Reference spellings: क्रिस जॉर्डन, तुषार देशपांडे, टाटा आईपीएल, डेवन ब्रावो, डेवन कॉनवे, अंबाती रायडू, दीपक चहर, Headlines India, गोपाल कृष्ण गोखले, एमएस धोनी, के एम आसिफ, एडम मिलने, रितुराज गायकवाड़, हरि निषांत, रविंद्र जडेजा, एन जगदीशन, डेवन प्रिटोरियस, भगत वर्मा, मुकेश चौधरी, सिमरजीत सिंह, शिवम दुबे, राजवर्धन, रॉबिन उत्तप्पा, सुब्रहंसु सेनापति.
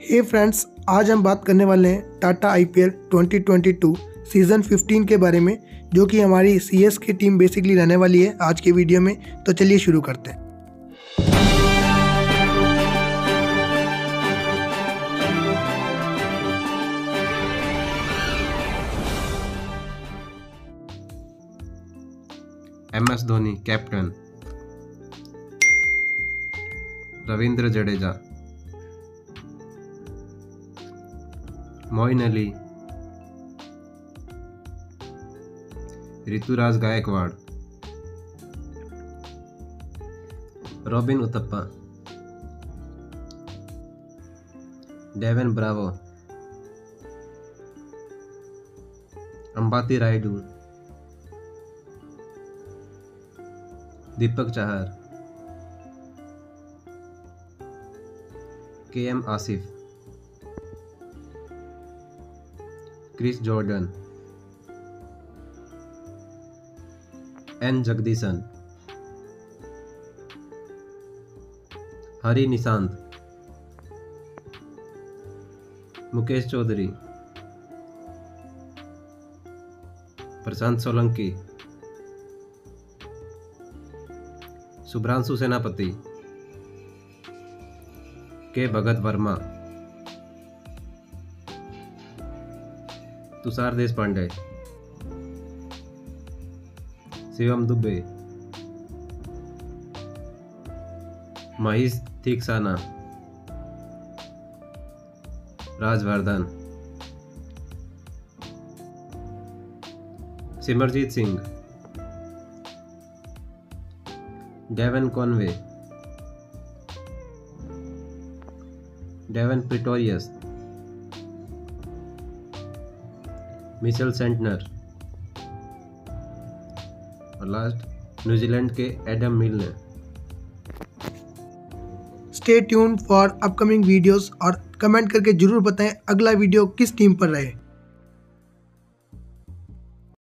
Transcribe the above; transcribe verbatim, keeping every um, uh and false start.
हे friends, आज हम बात करने वाले हैं टाटा आईपीएल twenty twenty two season fifteen के बारे में, जो कि हमारी सीएस की टीम बेसिकली रहने वाली है आज के वीडियो में। तो चलिए शुरू करते हैं। एमएस धोनी captain, रविंद्र जडेजा, Moin Ali, रितुराज गायकवाड़, रॉबिन उत्तप्पा, डेवन ब्रावो, अंबाती रायडू, दीपक चहर, के एम आसिफ, क्रिस जॉर्डन, एन जगदीशन, हरि निषांत, मुकेश चौधरी, Prashant Solanki, सुब्रहंसु सेनापति, K भगत वर्मा, तुषार देशपांडे, शिवम दुबे, Maheesh Theekshana, राजवर्धन, सिमरजीत सिंह, डेवन कॉनवे, डेवन प्रिटोरियस, Mitchell Santner और लास्ट न्यूजीलैंड के एडम मिलने। Stay tuned for upcoming videos और कमेंट करके जरूर बताएं अगला वीडियो किस टीम पर रहे।